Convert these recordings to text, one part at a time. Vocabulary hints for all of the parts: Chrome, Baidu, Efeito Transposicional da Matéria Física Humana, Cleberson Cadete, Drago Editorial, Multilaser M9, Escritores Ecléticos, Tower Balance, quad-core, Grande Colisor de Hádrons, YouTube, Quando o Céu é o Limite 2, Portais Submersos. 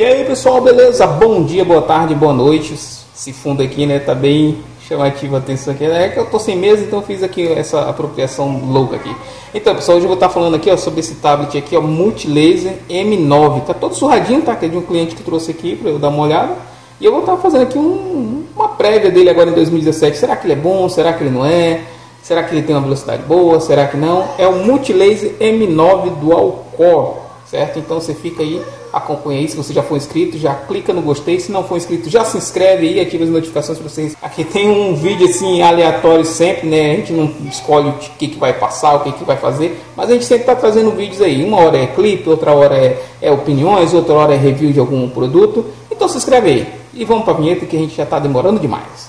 E aí pessoal, beleza? Bom dia, boa tarde, boa noite. Esse fundo aqui, né, tá bem chamativo a atenção aqui. É que eu tô sem mesa, então eu fiz aqui essa apropriação louca aqui. Então pessoal, hoje eu vou estar falando aqui, ó, sobre esse tablet aqui, ó, Multilaser M9. Tá todo surradinho, tá? Que é de um cliente que trouxe aqui pra eu dar uma olhada. E eu vou estar fazendo aqui uma prévia dele agora em 2017. Será que ele é bom? Será que ele não é? Será que ele tem uma velocidade boa? Será que não? É o Multilaser M9 Dual Core, certo? Então você fica aí, acompanha aí. Se você já for inscrito, já clica no gostei. Se não for inscrito, já se inscreve aí, ativa as notificações para vocês. Aqui tem um vídeo assim aleatório sempre, né? A gente não escolhe o que vai passar, o que vai fazer, mas a gente sempre está trazendo vídeos aí. Uma hora é clipe, outra hora é opiniões, outra hora é review de algum produto. Então se inscreve aí e vamos para a vinheta que a gente já está demorando demais.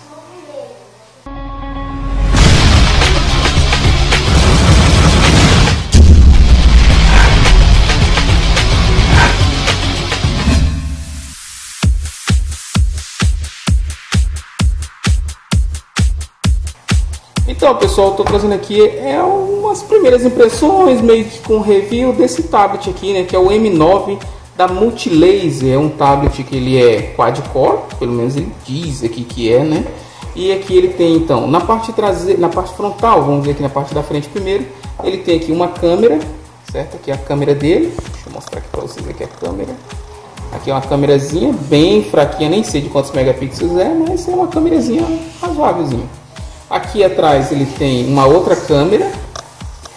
Então pessoal, estou trazendo aqui umas primeiras impressões, meio que com review desse tablet aqui, né? Que é o M9 da Multilaser. É um tablet que ele é quad-core, pelo menos ele diz aqui que é, né? E aqui ele tem então, na parte frontal, vamos ver aqui na parte da frente primeiro, ele tem aqui uma câmera, certo? Aqui é a câmera dele, deixa eu mostrar aqui para vocês aqui a câmera. Aqui é uma câmerazinha bem fraquinha, nem sei de quantos megapixels é, mas é uma câmerazinha razoávelzinha. Aqui atrás ele tem uma outra câmera,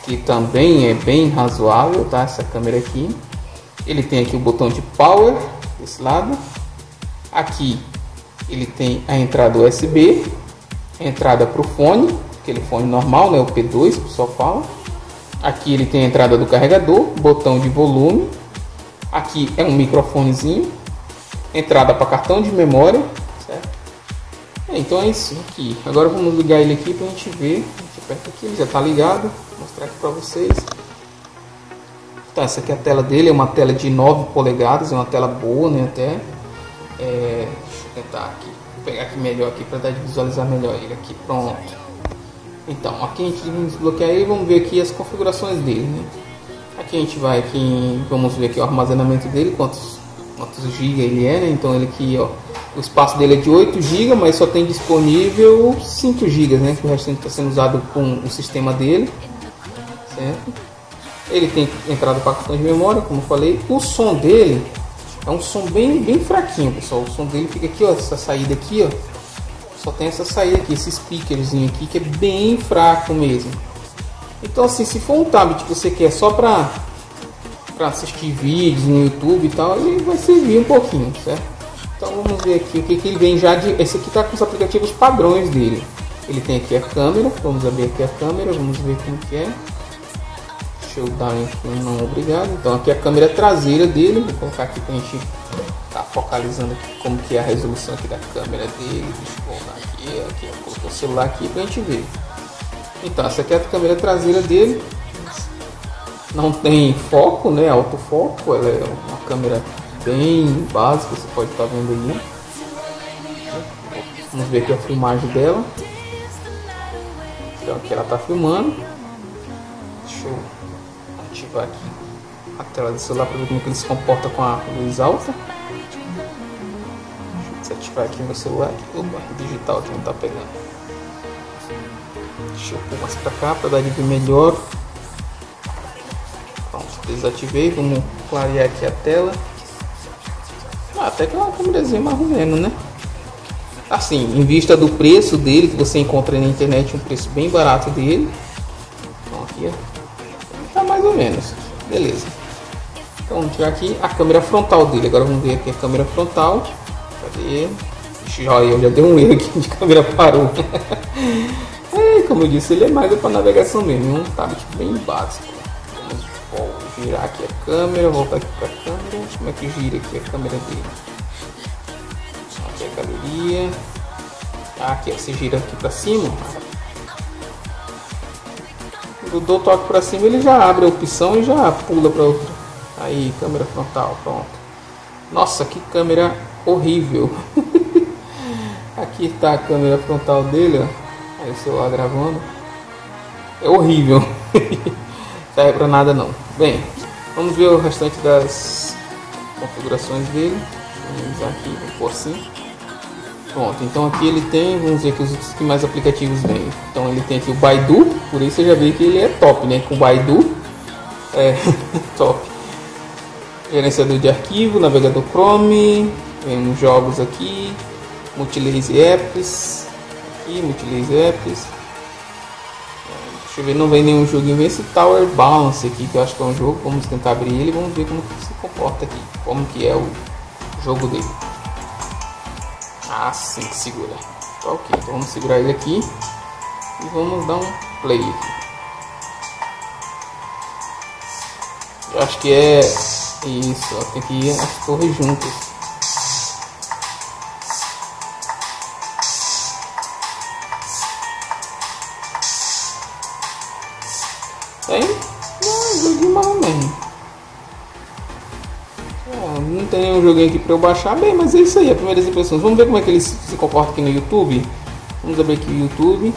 que também é bem razoável, tá? Essa câmera aqui. Ele tem aqui o botão de power, desse lado. Aqui ele tem a entrada USB, a entrada para o fone, aquele fone normal, né? O P2, o pessoal fala. Aqui ele tem a entrada do carregador, botão de volume. Aqui é um microfonezinho. Entrada para cartão de memória, certo? Então é isso aqui. Agora vamos ligar ele aqui para a gente ver. A gente aperta aqui, ele já está ligado. Vou mostrar aqui para vocês. Tá, essa aqui é a tela dele. É uma tela de 9 polegadas. É uma tela boa, né? Até. Deixa eu tentar aqui. Vou pegar aqui melhor aqui para dar de visualizar melhor ele aqui. Pronto. Então, aqui a gente vai desbloquear ele. Vamos ver aqui as configurações dele, né? Aqui a gente vai aqui. Vamos ver aqui o armazenamento dele. Quantos GB ele é, né? Então ele aqui, ó. O espaço dele é de 8 GB, mas só tem disponível 5 GB, né? Que o resto está sendo usado com o sistema dele, certo? Ele tem entrada para cartão de memória, como eu falei. O som dele é um som bem fraquinho, pessoal. O som dele fica aqui, ó, essa saída aqui, ó. Só tem essa saída aqui, esse speakerzinho aqui, que é bem fraco mesmo. Então, assim, se for um tablet que você quer só para assistir vídeos no YouTube e tal, ele vai servir um pouquinho, certo? Então vamos ver aqui o que ele vem já de... Esse aqui está com os aplicativos padrões dele. Ele tem aqui a câmera, vamos abrir aqui a câmera, vamos ver como que é. Deixa eu dar um não obrigado. Então aqui a câmera traseira dele, vou colocar aqui para a gente tá focalizando aqui como que é a resolução aqui da câmera dele. Deixa eu colocar aqui eu coloquei o celular aqui para a gente ver. Então essa aqui é a câmera traseira dele. Não tem foco, né? Autofoco, ela é uma câmera bem básica, você pode estar vendo aí. Vamos ver aqui a filmagem dela. Então aqui ela está filmando. Deixa eu ativar aqui a tela do celular para ver como que ele se comporta com a luz alta. Deixa eu desativar aqui meu celular. Opa, digital aqui não está pegando. Deixa eu pôr mais para cá para dar de ver melhor. Pronto, desativei. Vamos clarear aqui a tela. Até que é uma câmerazinha mais ou menos, né? Assim, em vista do preço dele, que você encontra na internet, um preço bem barato dele. Então aqui, ó, tá mais ou menos. Beleza. Então vamos tirar aqui a câmera frontal dele. Agora vamos ver aqui a câmera frontal. Cadê? Eu já dei um erro aqui, de câmera parou. É, como eu disse, ele é mais para navegação mesmo. Um tablet bem básico. Girar aqui a câmera, voltar aqui para a câmera. Como é que gira aqui a câmera dele? Aqui a galeria. Aqui você gira aqui para cima. Quando eu dou toque para cima, ele já abre a opção e já pula para outra. Aí, câmera frontal, pronto. Nossa, que câmera horrível. Aqui está a câmera frontal dele, ó. Aí o celular gravando. É horrível. Não serve para nada não. Bem, vamos ver o restante das configurações dele. Vamos aqui, por assim. Pronto, então aqui ele tem, vamos ver aqui os que mais aplicativos vem. Então ele tem aqui o Baidu, por isso você já vê que ele é top, né? Com o Baidu é top. Gerenciador de arquivo, navegador Chrome, vem jogos aqui, Multilaser Apps, aqui, Multilaser Apps. Deixa eu ver, não vem nenhum jogo, vem esse Tower Balance aqui, que eu acho que é um jogo, vamos tentar abrir ele, vamos ver como que se comporta aqui, como que é o jogo dele. Ah, sim, que segura. Ok, então vamos segurar ele aqui e vamos dar um play. Eu acho que é isso, ó, tem que ir as torres juntas. Tem? Não, joguinho mais ou menos. Não tem nenhum joguinho aqui pra eu baixar. Bem, mas é isso aí, as primeiras impressões. Vamos ver como é que ele se comporta aqui no YouTube. Vamos abrir aqui o YouTube.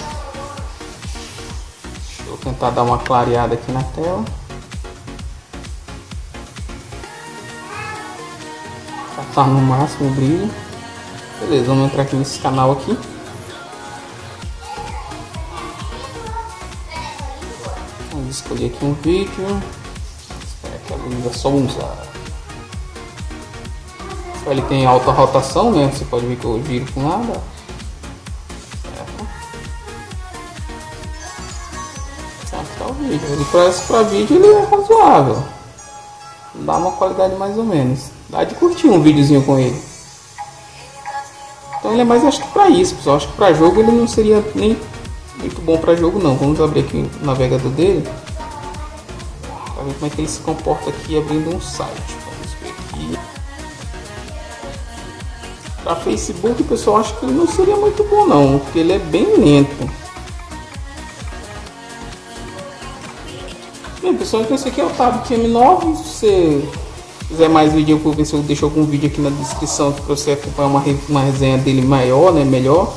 Deixa eu tentar dar uma clareada aqui na tela. Tá no máximo o brilho. Beleza, vamos entrar aqui nesse canal aqui. Vamos escolher aqui um vídeo. Espera que a luz é só usar. Ele tem alta rotação, né? Você pode ver que eu giro com nada. Tá o vídeo. Ele parece para vídeo, ele é razoável. Dá uma qualidade mais ou menos. Dá de curtir um videozinho com ele. Então ele é mais, acho que para isso, pessoal. Acho que para jogo ele não seria nem muito bom para jogo, não. Vamos abrir aqui o navegador dele para ver como é que ele se comporta aqui abrindo um site. Vamos ver aqui. Para Facebook, pessoal, acho que ele não seria muito bom, não, porque ele é bem lento. Bem, pessoal, então esse aqui é o Tower M9. Se você quiser mais vídeo, eu vou ver se eu deixo algum vídeo aqui na descrição para você acompanhar uma resenha dele maior, né, melhor.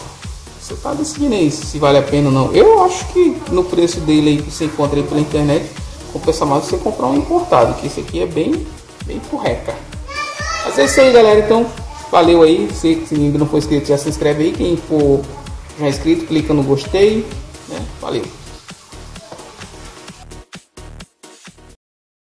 Você tá decidindo aí se vale a pena ou não. Eu acho que no preço dele aí que você encontra aí pela internet, compensa mais você comprar um importado, que esse aqui é bem porreca. Mas é isso aí, galera, então... Valeu aí, você que ainda não for inscrito já se inscreve aí, quem for já inscrito clica no gostei, né? Valeu!